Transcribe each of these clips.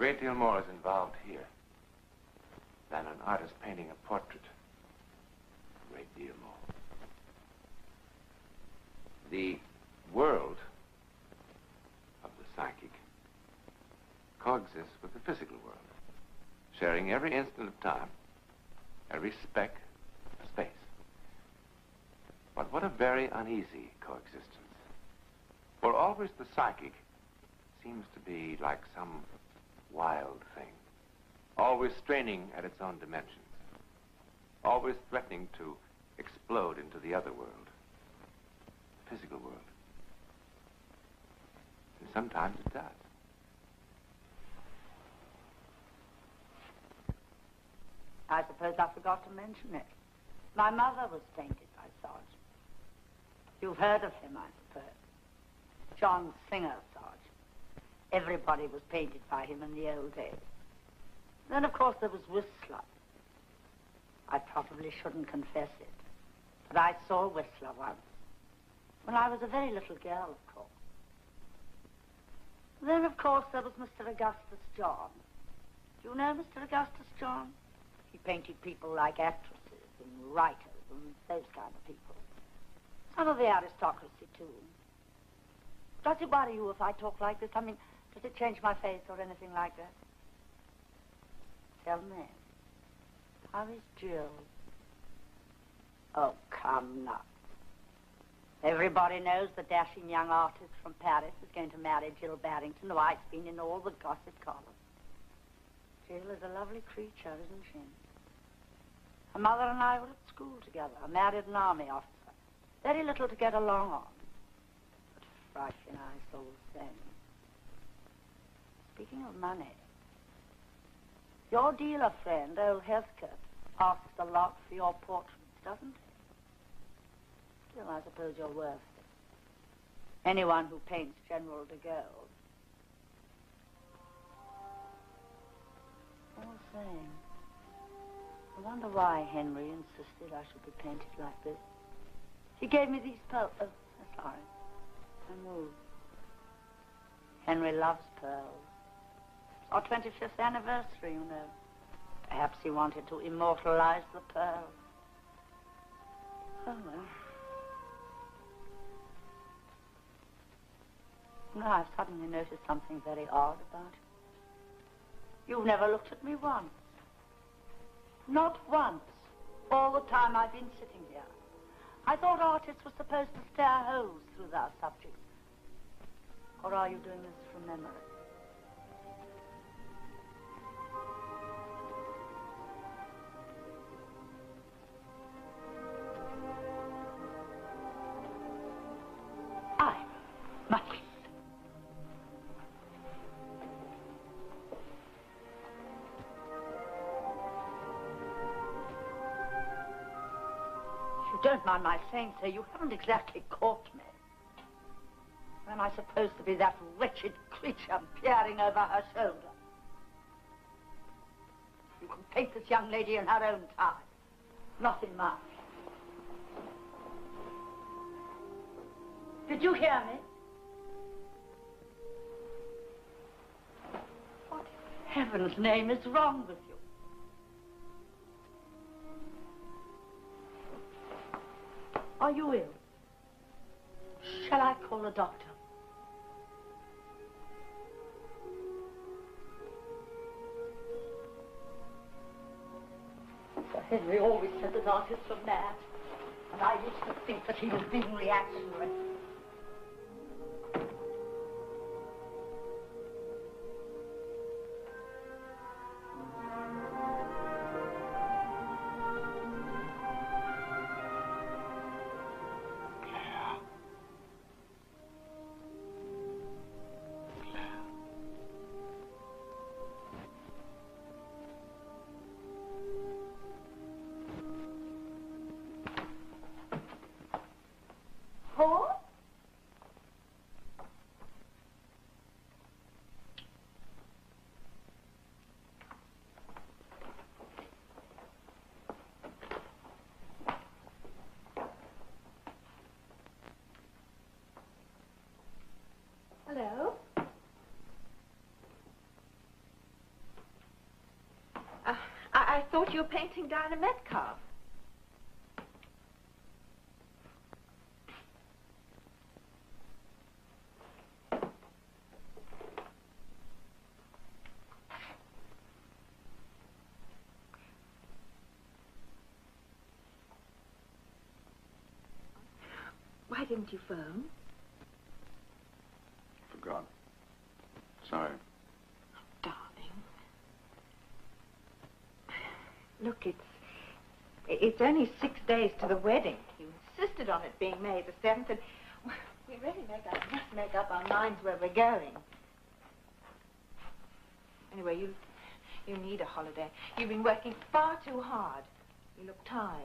great deal more is involved here than an artist painting a portrait. A great deal more. The world of the psychic coexists with the physical world, sharing every instant of time, every speck of space. But what a very uneasy coexistence. For always the psychic seems to be like some wild thing, always straining at its own dimensions, always threatening to explode into the other world, the physical world. And sometimes it does. I suppose I forgot to mention it. My mother was painted by Sargent. You've heard of him, I suppose. John Singer Sargent. Everybody was painted by him in the old days. Then, of course, there was Whistler. I probably shouldn't confess it, but I saw Whistler once, when I was a very little girl, of course. Then, of course, there was Mr. Augustus John. Do you know Mr. Augustus John? He painted people like actresses and writers and those kind of people. Some of the aristocracy, too. Does it bother you if I talk like this? I mean, does it change my face or anything like that? Tell me, how is Jill? Oh, come now. Everybody knows the dashing young artist from Paris is going to marry Jill Barrington, who I've seen in all the gossip columns. Jill is a lovely creature, isn't she? Her mother and I were at school together. I married an army officer. Very little to get along on. But frightfully nice all the same. Speaking of money, your dealer friend, old Heathcote, asks a lot for your portraits, doesn't he? Still, I suppose you're worth it. Anyone who paints General de Gaulle. All the same, I wonder why Henry insisted I should be painted like this. He gave me these pearls. Oh, sorry. I moved. Henry loves pearls. Our 25th anniversary, you know. Perhaps he wanted to immortalize the pearl. Oh, well. Now I've suddenly noticed something very odd about you. You've never looked at me once. Not once. All the time I've been sitting here. I thought artists were supposed to stare holes through their subjects. Or are you doing this from memory? Don't mind my saying so, you haven't exactly caught me. Am I supposed to be that wretched creature peering over her shoulder? You can paint this young lady in her own time, not in mine. Did you hear me? What in heaven's name is wrong with you? Are you ill? Shall I call a doctor? Sir Henry always said that artists were mad, and I used to think that he was being reactionary. I thought you were painting Diana Metcalf. Why didn't you phone? Forgot. Sorry. Oh, darling. Look, it's only 6 days to the wedding. You insisted on it being May the 7th, and we really must make up our minds where we're going. Anyway, you need a holiday. You've been working far too hard. You look tired.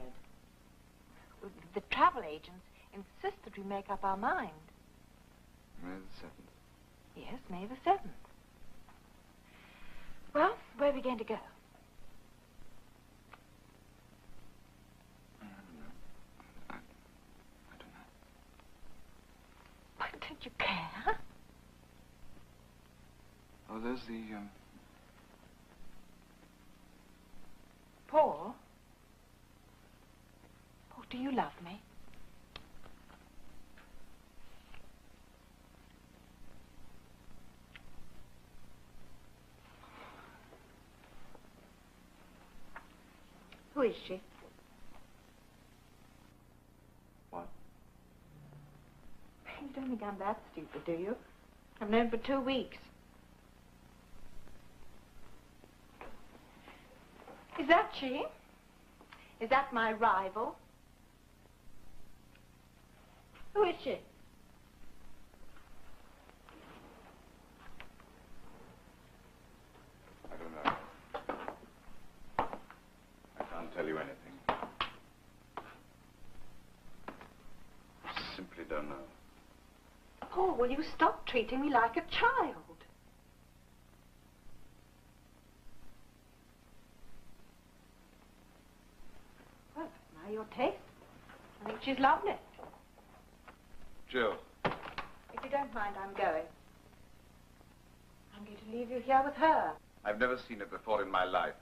The travel agents insist that we make up our mind. May the 7th. Yes, May the 7th. Well, where are we going to go? I don't know. Why don't you care? Oh, there's the, Paul? Paul, do you love me? Who is she? What? You don't think I'm that stupid, do you? I've known for 2 weeks. Is that she? Is that my rival? Who is she? Will you stop treating me like a child? Well, now your taste. I think she's lovely. Jill. If you don't mind, I'm going. I'm going to leave you here with her. I've never seen it before in my life.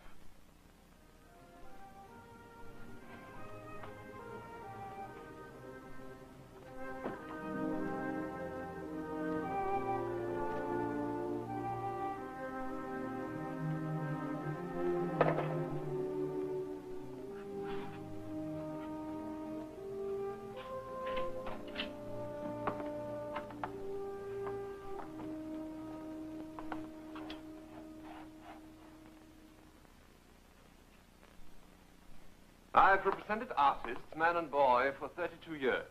I've represented artists, man and boy, for 32 years.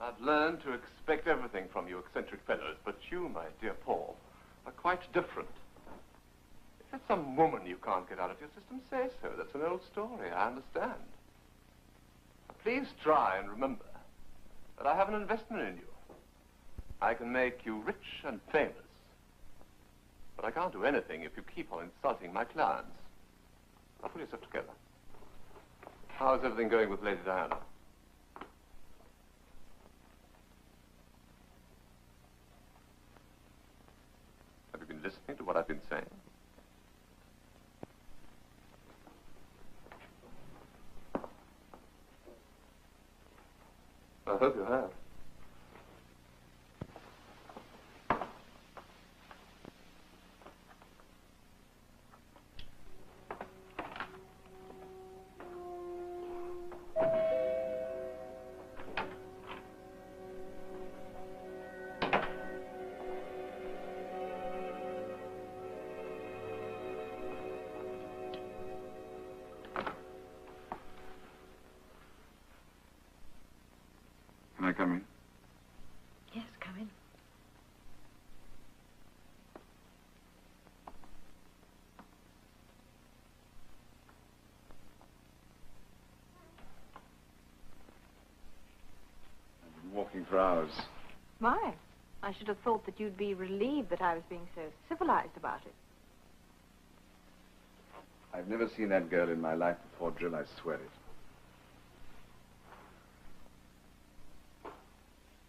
I've learned to expect everything from you eccentric fellows, but you, my dear Paul, are quite different. If it's some woman you can't get out of your system, say so. That's an old story, I understand. Please try and remember that I have an investment in you. I can make you rich and famous, but I can't do anything if you keep on insulting my clients. Now put yourself together. How's everything going with Lady Diana? Have you been listening to what I've been saying? I hope you have. For hours. Why? I should have thought that you'd be relieved that I was being so civilized about it. I've never seen that girl in my life before, Jill, I swear it.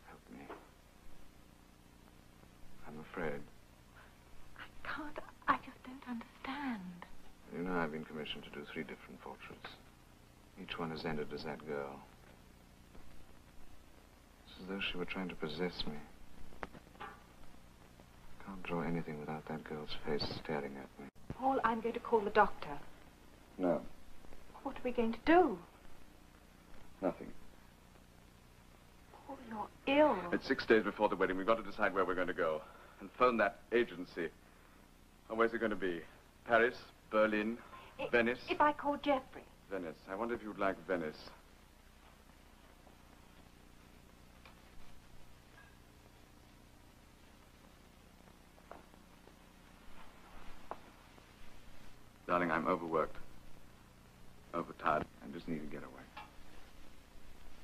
Help me. I'm afraid. I can't. I just don't understand. You know, I've been commissioned to do 3 different portraits. Each one has ended as that girl. It's as though she were trying to possess me. I can't draw anything without that girl's face staring at me. Paul, I'm going to call the doctor. No. What are we going to do? Nothing. Paul, you're ill. It's 6 days before the wedding. We've got to decide where we're going to go. And phone that agency. Oh, where's it going to be? Paris? Berlin? Venice? If I call Geoffrey. Venice. I wonder if you'd like Venice. Darling, I'm overworked. Overtired. I just need to get away.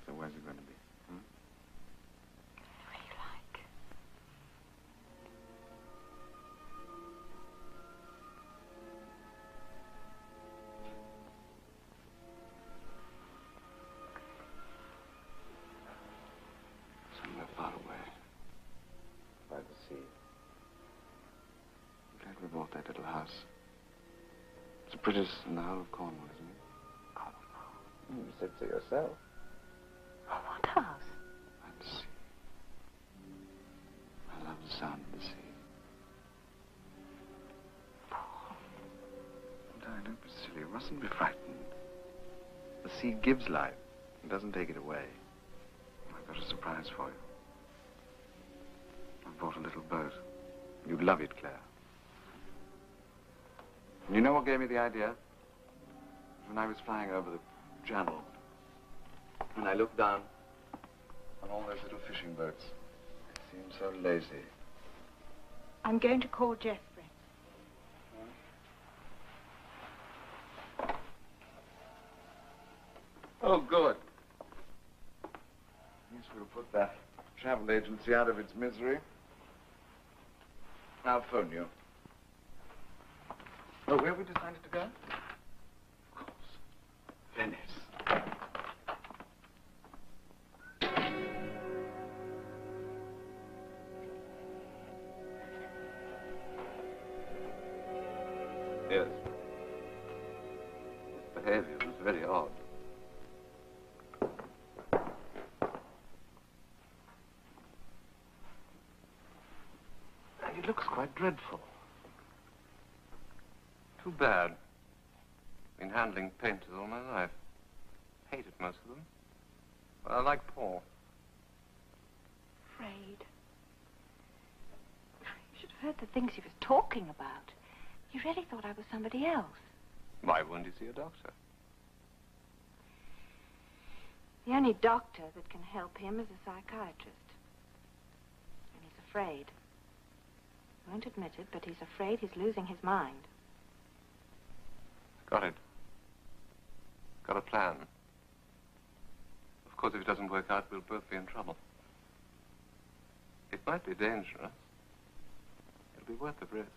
So where's it going to be? Hmm? Where you like. Somewhere far away. By the sea. I'm glad we bought that little house. It's the prettiest in the whole of Cornwall, isn't it? Cornwall? You said so yourself. Oh, what house? By the sea. I love the sound of the sea. Paul. Darling, don't be silly. You mustn't be frightened. The sea gives life. It doesn't take it away. I've got a surprise for you. I've bought a little boat. You'd love it, Claire. You know what gave me the idea? When I was flying over the channel, and I looked down on all those little fishing boats. They seemed so lazy. I'm going to call Geoffrey. Huh? Oh, good. Yes, we'll put that travel agency out of its misery. I'll phone you. Oh, where we decided to go? Of course. Venice. Yes. His behavior was very odd. He looks quite dreadful. Too bad. I've been handling painters all my life. Hated most of them. But I like Paul. Afraid. You should have heard the things he was talking about. He really thought I was somebody else. Why wouldn't he see a doctor? The only doctor that can help him is a psychiatrist. And he's afraid. He won't admit it, but he's afraid he's losing his mind. Got it. Got a plan. Of course, if it doesn't work out, we'll both be in trouble. It might be dangerous. It'll be worth the risk.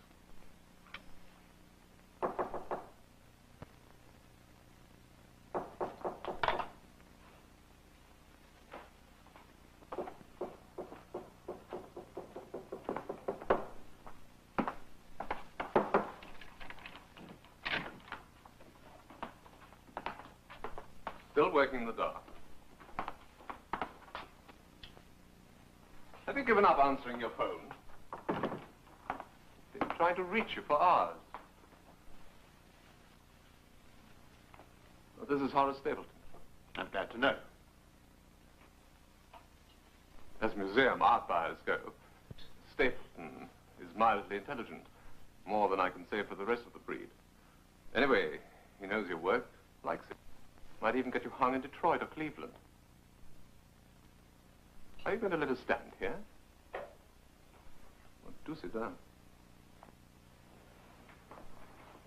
Still working in the dark. Have you given up answering your phone? Been trying to reach you for hours. Well, this is Horace Stapleton. I'm glad to know. As museum art buyers go, Stapleton is mildly intelligent. More than I can say for the rest of the breed. Anyway, he knows your work, likes it. Might even get you hung in Detroit or Cleveland. Are you going to let us stand here? Well, do sit down.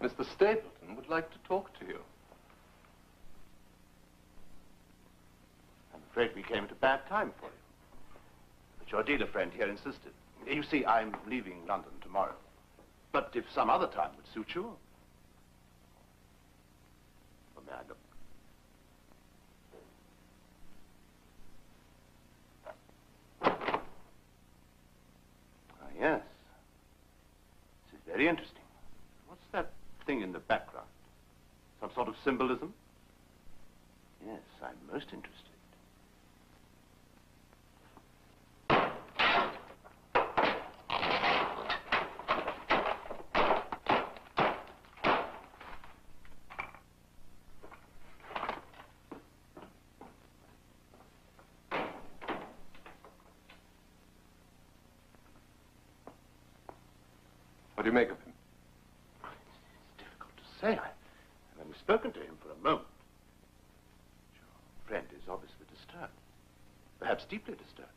Mr. Stapleton would like to talk to you. I'm afraid we came at a bad time for you. But your dealer friend here insisted. You see, I'm leaving London tomorrow. But if some other time would suit you... Well, may I look? Yes. This is very interesting. What's that thing in the background? Some sort of symbolism? Yes, I'm most interested. What do you make of him? It's difficult to say. I've only spoken to him for a moment. Your friend is obviously disturbed, perhaps deeply disturbed.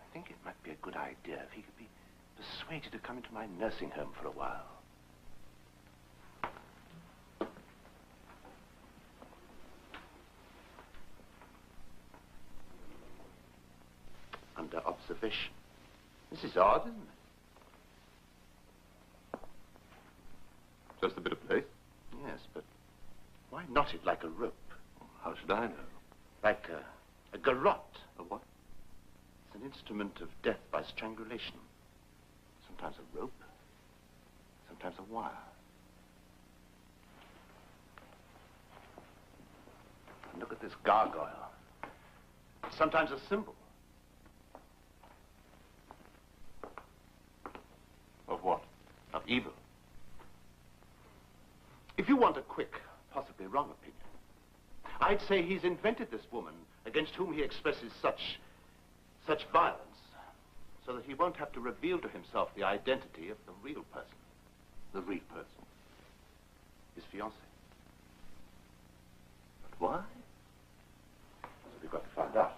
I think it might be a good idea if he could be persuaded to come into my nursing home for a while. Under observation. This is odd, isn't it? Just a bit of play? Yes, but why knot it like a rope? How should I know? Like a garrote. A what? It's an instrument of death by strangulation. Sometimes a rope, sometimes a wire. And look at this gargoyle. It's sometimes a symbol. Of what? Of evil. If you want a quick, possibly wrong opinion, I'd say he's invented this woman against whom he expresses such violence, so that he won't have to reveal to himself the identity of the real person. The real person. His fiancée. But why? So we've got to find out.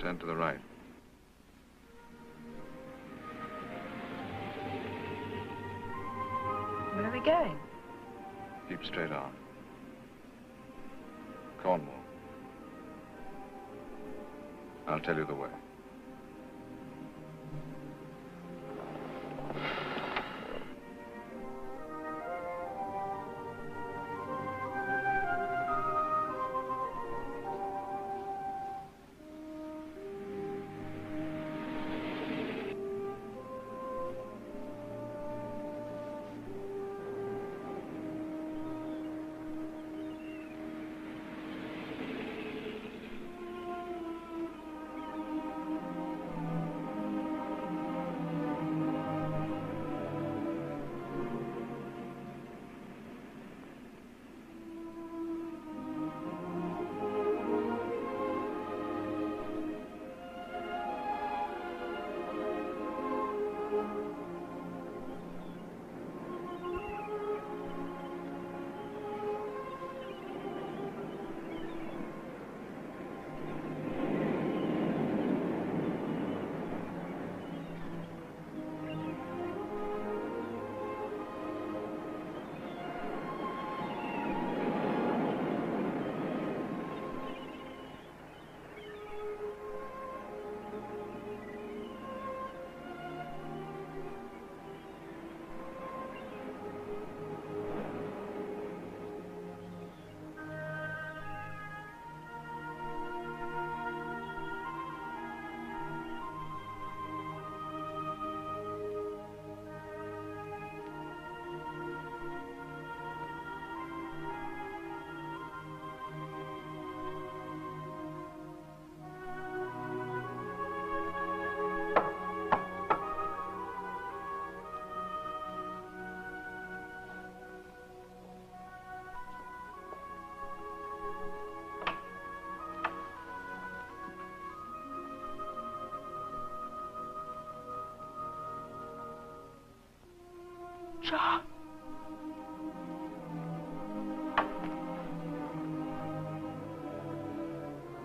Turn to the right. Where are we going? Keep straight on. Cornwall. I'll tell you the way. John!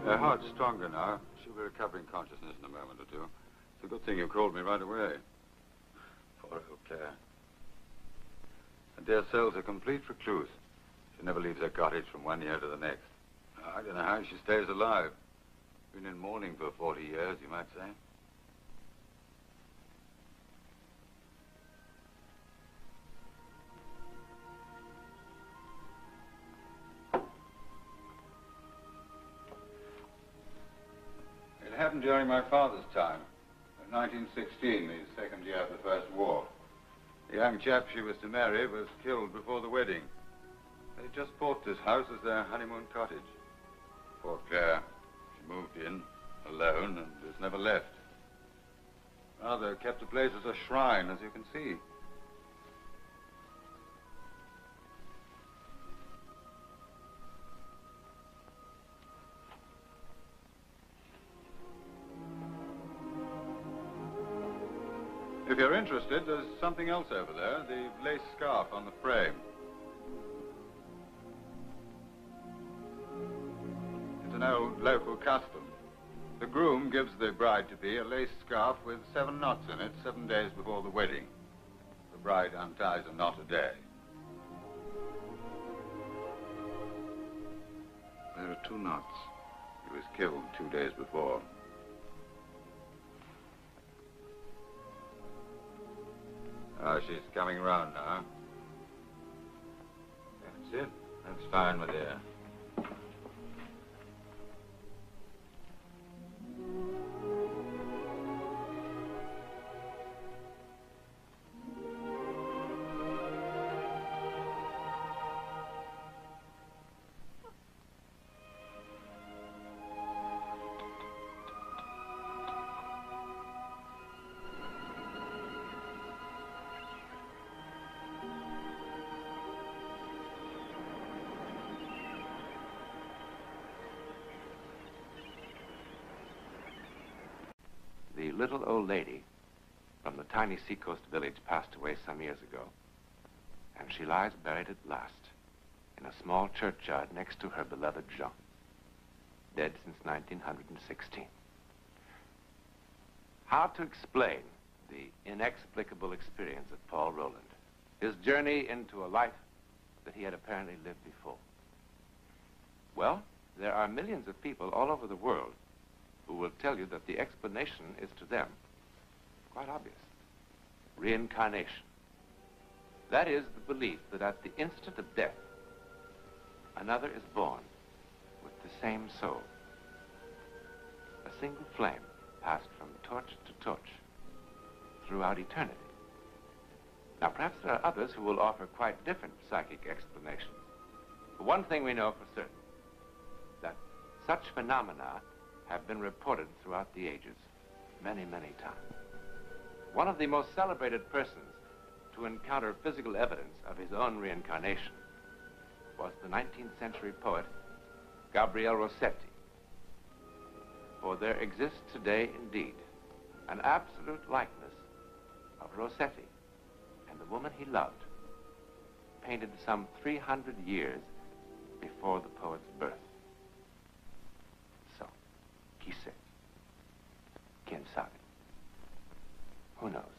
Her heart's stronger now. She'll be recovering consciousness in a moment or two. It's a good thing you called me right away. Poor old Claire. Her dear soul's a complete recluse. She never leaves her cottage from one year to the next. I don't know how she stays alive. Been in mourning for 40 years, you might say. It happened during my father's time, in 1916, the second year of the First War. The young chap she was to marry was killed before the wedding. They just bought this house as their honeymoon cottage. Poor Claire. She moved in, alone, and has never left. Rather kept the place as a shrine, as you can see. If you're interested, there's something else over there, the lace scarf on the frame. It's an old local custom. The groom gives the bride-to-be a lace scarf with 7 knots in it 7 days before the wedding. The bride unties a knot a day. There are 2 knots. He was killed 2 days before. Oh, she's coming round now. That's it. That's fine, my dear. The little old lady from the tiny seacoast village passed away some years ago, and she lies buried at last in a small churchyard next to her beloved Jean, dead since 1916. How to explain the inexplicable experience of Paul Roland, his journey into a life that he had apparently lived before? Well, there are millions of people all over the world who will tell you that the explanation is to them quite obvious. Reincarnation. That is the belief that at the instant of death, another is born with the same soul. A single flame passed from torch to torch throughout eternity. Now, perhaps there are others who will offer quite different psychic explanations. But one thing we know for certain, that such phenomena have been reported throughout the ages, many, many times. One of the most celebrated persons to encounter physical evidence of his own reincarnation was the 19th century poet, Gabriel Rossetti. For there exists today, indeed, an absolute likeness of Rossetti and the woman he loved, painted some 300 years before the poet's birth. He said, "Quien sabe?" Who knows?